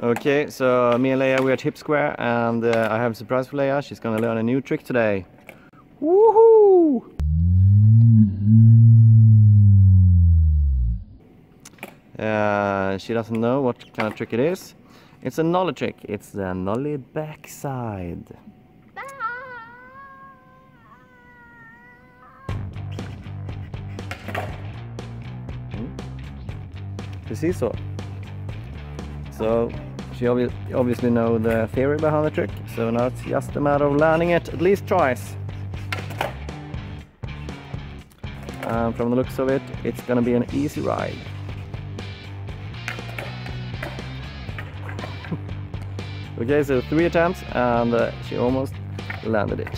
Okay, so me and Leyah, we're at hip square, and I have a surprise for Leyah. She's gonna learn a new trick today. Woohoo! She doesn't know what kind of trick it is. It's a nollie trick. It's the nollie backside. Precis så. So she obviously knows the theory behind the trick, so now it's just a matter of learning it at least twice. And from the looks of it, it's gonna be an easy ride. Okay, so 3 attempts, and she almost landed it.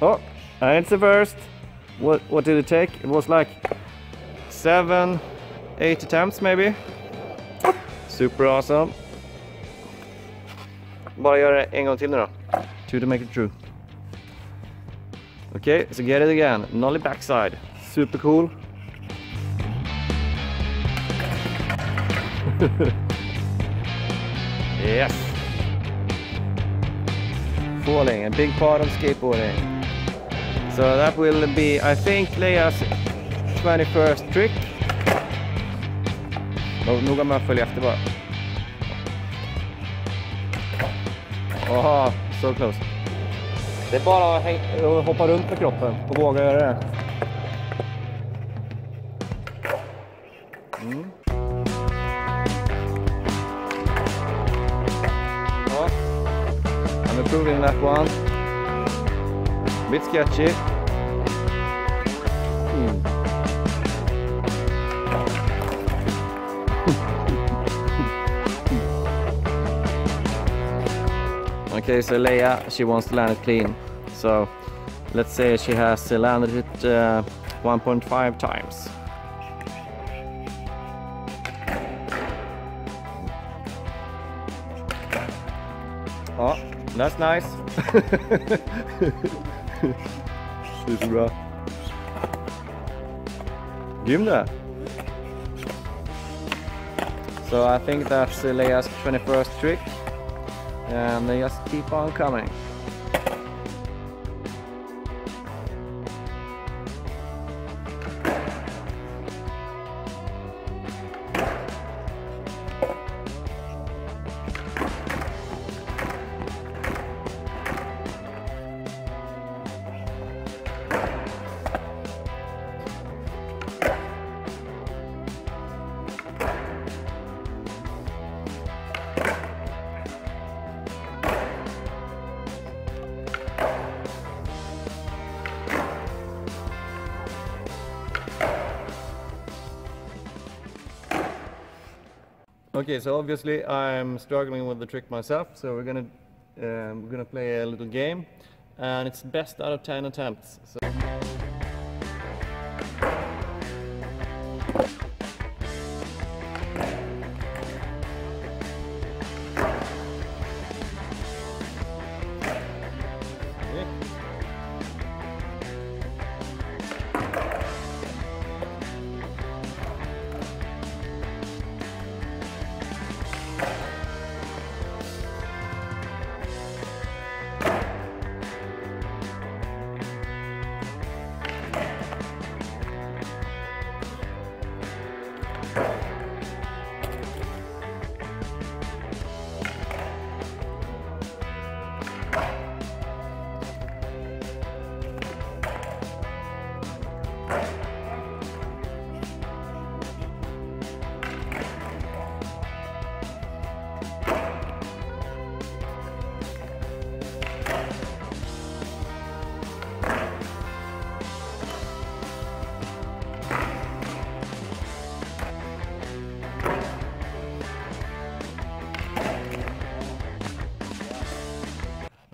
Oh, and it's the first. What did it take? It was like 7, 8 attempts maybe. Super awesome. Bara gör det en gång till nu då. To make it true. Okay, so get it again. Nollie backside. Super cool. Yes. Falling, a big part of skateboarding. So that will be, I think, Leyah's 21st trick. Noga med att följa efter bara. Aha, so close. Det är bara att hoppa runt med kroppen och våga göra det. Mm. Ja. I'm improving that one. Bit sketchy. Okay, so Leyah, she wants to land it clean. So let's say she has landed it 1.5 times. Oh, that's nice. Super bra. Gym där. So I think that's Leyah's 21st trick. And they just keep on coming. Okay, so obviously I'm struggling with the trick myself, so we're gonna play a little game, and it's best out of 10 attempts. So.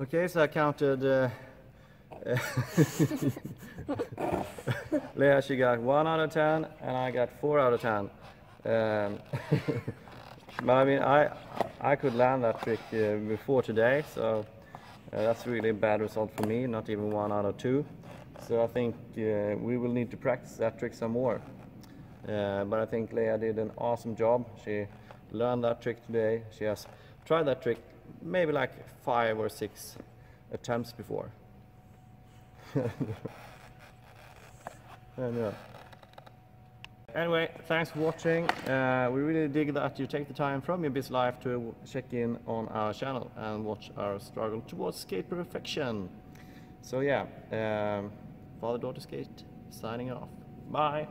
Okay, so I counted. Leyah, she got 1 out of 10, and I got 4 out of 10. But I mean, I could land that trick before today, so that's really a bad result for me. Not even 1 out of 2. So I think we will need to practice that trick some more. But I think Leyah did an awesome job. She learned that trick today. She has tried that trick maybe like 5 or 6 attempts before. Anyway, thanks for watching. We really dig that you take the time from your busy life to check in on our channel and watch our struggle towards skate perfection. So yeah, Father Daughter Skate signing off. Bye.